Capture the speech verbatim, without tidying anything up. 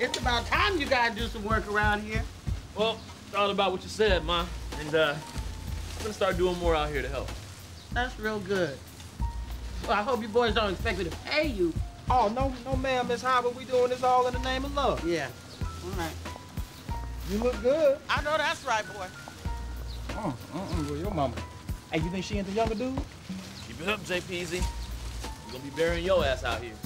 It's about time you guys do some work around here. Well, it's all about what you said, Ma. And uh, I'm gonna start doing more out here to help. That's real good. Well, I hope you boys don't expect me to pay you. Oh, no, no, ma'am, Miss Howard. We doing this all in the name of love. Yeah. All right. You look good. I know that's right, boy. Oh, uh-uh, well, your mama. Hey, you think she into younger dude? Keep it up, J P Z. We're gonna be burying your ass out here.